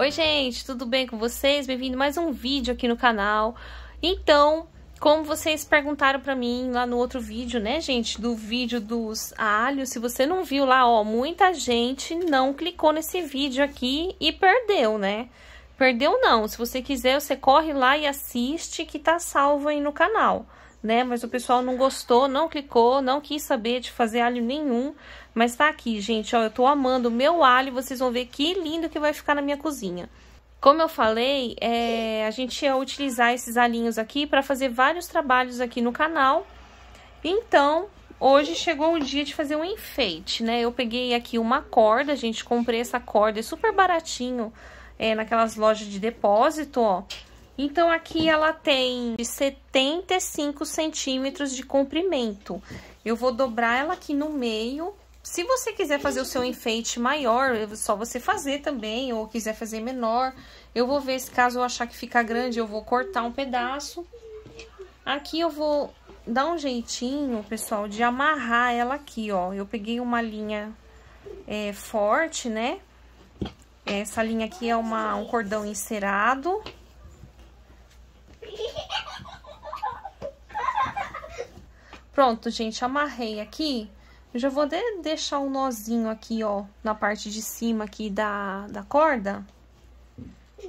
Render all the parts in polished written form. Oi gente, tudo bem com vocês? Bem-vindo a mais um vídeo aqui no canal. Então, como vocês perguntaram pra mim lá no outro vídeo, né gente, do vídeo dos alhos, se você não viu lá, ó, muita gente não clicou nesse vídeo aqui e perdeu, né? Perdeu não, se você quiser, você corre lá e assiste que tá salvo aí no canal, né? Mas o pessoal não gostou, não clicou, não quis saber de fazer alho nenhum, mas tá aqui, gente, ó, eu tô amando o meu alho, vocês vão ver que lindo que vai ficar na minha cozinha. Como eu falei, a gente ia utilizar esses alhinhos aqui pra fazer vários trabalhos aqui no canal, então hoje chegou o dia de fazer um enfeite, né? Eu peguei aqui uma corda, gente, comprei essa corda, é super baratinho, naquelas lojas de depósito, ó. Então, aqui ela tem 75 centímetros de comprimento. Eu vou dobrar ela aqui no meio. Se você quiser fazer o seu enfeite maior, é só você fazer também, ou quiser fazer menor. Eu vou ver, se caso eu achar que fica grande, eu vou cortar um pedaço. Aqui eu vou dar um jeitinho, pessoal, de amarrar ela aqui, ó. Eu peguei uma linha forte, né? Essa linha aqui é um cordão encerado. Pronto, gente, amarrei aqui. Eu já vou deixar um nozinho aqui, ó, na parte de cima aqui da corda,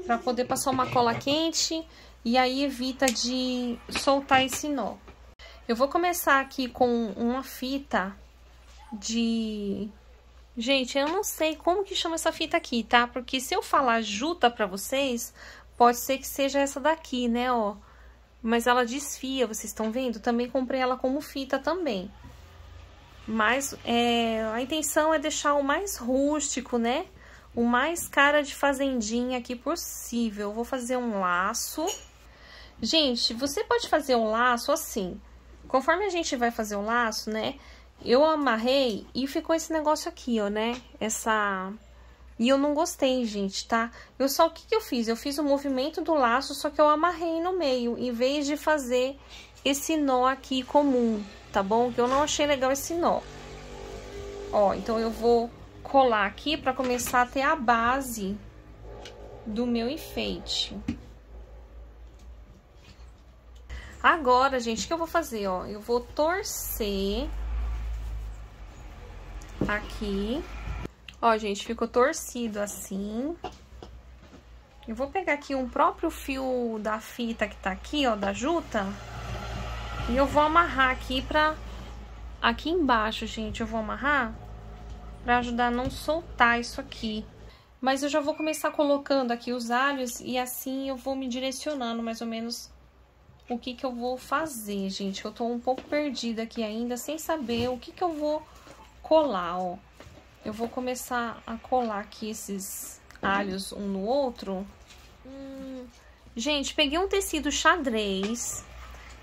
pra poder passar uma cola quente e aí evita de soltar esse nó. Eu vou começar aqui com uma fita de... Gente, eu não sei como que chama essa fita aqui, tá? Porque se eu falar juta pra vocês, pode ser que seja essa daqui, né, ó. Mas ela desfia, vocês estão vendo? Também comprei ela como fita também. Mas a intenção é deixar o mais rústico, né? O mais cara de fazendinha aqui possível. Eu vou fazer um laço. Gente, você pode fazer um laço assim. Conforme a gente vai fazer o laço, né? Eu amarrei e ficou esse negócio aqui, ó, né? Essa... E eu não gostei, gente, tá? Eu só, o que que eu fiz? Eu fiz o movimento do laço, só que eu amarrei no meio, em vez de fazer esse nó aqui comum, tá bom? Que eu não achei legal esse nó. Ó, então eu vou colar aqui pra começar a ter a base do meu enfeite. Agora, gente, o que eu vou fazer, ó? Eu vou torcer aqui. Ó, gente, ficou torcido assim. Eu vou pegar aqui um próprio fio da fita que tá aqui, ó, da juta. E eu vou amarrar aqui pra... Aqui embaixo, gente, eu vou amarrar pra ajudar a não soltar isso aqui. Mas eu já vou começar colocando aqui os alhos e assim eu vou me direcionando mais ou menos o que eu vou fazer, gente. Eu tô um pouco perdida aqui ainda, sem saber o que eu vou colar, ó. Eu vou começar a colar aqui esses alhos um no outro. Gente, peguei um tecido xadrez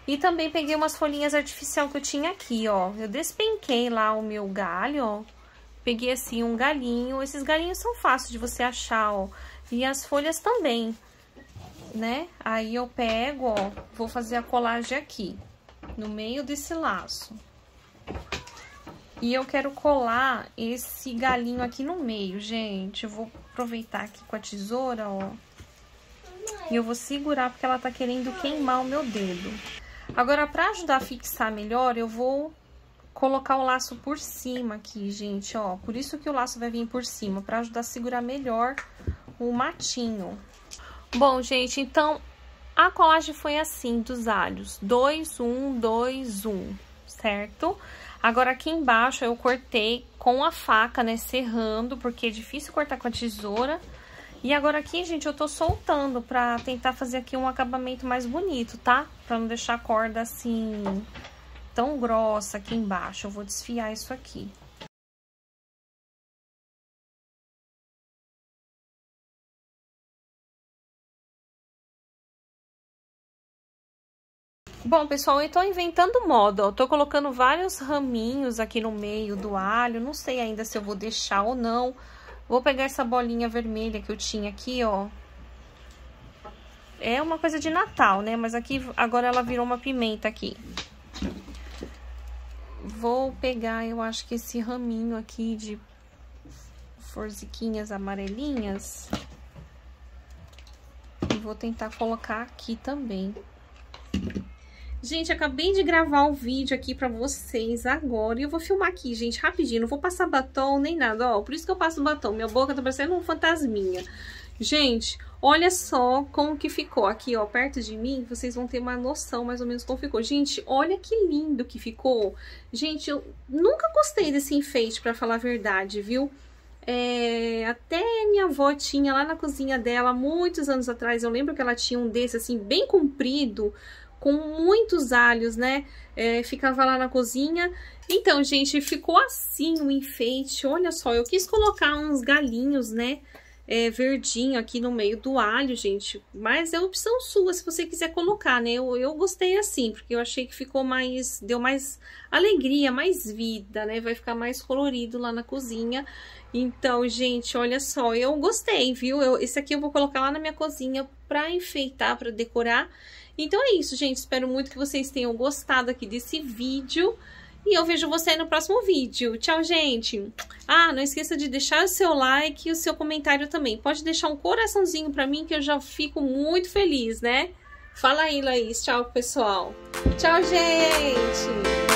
e também peguei umas folhinhas artificial que eu tinha aqui, ó. Eu despenquei lá o meu galho, ó. Peguei, assim, um galhinho. Esses galhinhos são fáceis de você achar, ó. E as folhas também, né? Aí eu pego, ó, vou fazer a colagem aqui, no meio desse laço. E eu quero colar esse galinho aqui no meio, gente. Eu vou aproveitar aqui com a tesoura, ó. E eu vou segurar porque ela tá querendo queimar o meu dedo. Agora, pra ajudar a fixar melhor, eu vou colocar o laço por cima aqui, gente, ó. Por isso que o laço vai vir por cima, pra ajudar a segurar melhor o matinho. Bom, gente, então, a colagem foi assim, dos alhos. 2, 1, 2, 1, certo? Agora, aqui embaixo, eu cortei com a faca, né, serrando, porque é difícil cortar com a tesoura. E agora aqui, gente, eu tô soltando pra tentar fazer aqui um acabamento mais bonito, tá? Pra não deixar a corda, assim, tão grossa aqui embaixo. Eu vou desfiar isso aqui. Bom, pessoal, eu tô inventando moda, ó. Tô colocando vários raminhos aqui no meio do alho. Não sei ainda se eu vou deixar ou não. Vou pegar essa bolinha vermelha que eu tinha aqui, ó. É uma coisa de Natal, né? Mas aqui, agora ela virou uma pimenta aqui. Vou pegar, eu acho que esse raminho aqui de forziquinhas amarelinhas. vou tentar colocar aqui também. Gente, acabei de gravar o vídeo aqui pra vocês agora. E eu vou filmar aqui, gente, rapidinho. Não vou passar batom nem nada, ó. Por isso que eu passo batom. Minha boca tá parecendo um fantasminha. Gente, olha só como que ficou aqui, ó, perto de mim. Vocês vão ter uma noção mais ou menos como ficou. Gente, olha que lindo que ficou. Gente, eu nunca gostei desse enfeite, pra falar a verdade, viu? Até minha avó tinha lá na cozinha dela, muitos anos atrás. Eu lembro que ela tinha um desse, assim, bem comprido, com muitos alhos, né? Ficava lá na cozinha. Então, gente, ficou assim o enfeite. Olha só, eu quis colocar uns galinhos, né? Verdinho aqui no meio do alho, gente. Mas é opção sua, se você quiser colocar, né? Eu gostei assim, porque eu achei que ficou mais... deu mais alegria, mais vida, né? Vai ficar mais colorido lá na cozinha. Então, gente, olha só. Eu gostei, viu? Esse aqui eu vou colocar lá na minha cozinha pra enfeitar, pra decorar. Então é isso, gente. Espero muito que vocês tenham gostado aqui desse vídeo. E eu vejo você no próximo vídeo. Tchau, gente! Ah, não esqueça de deixar o seu like e o seu comentário também. Pode deixar um coraçãozinho pra mim que eu já fico muito feliz, né? Fala aí, Laís. Tchau, pessoal. Tchau, gente!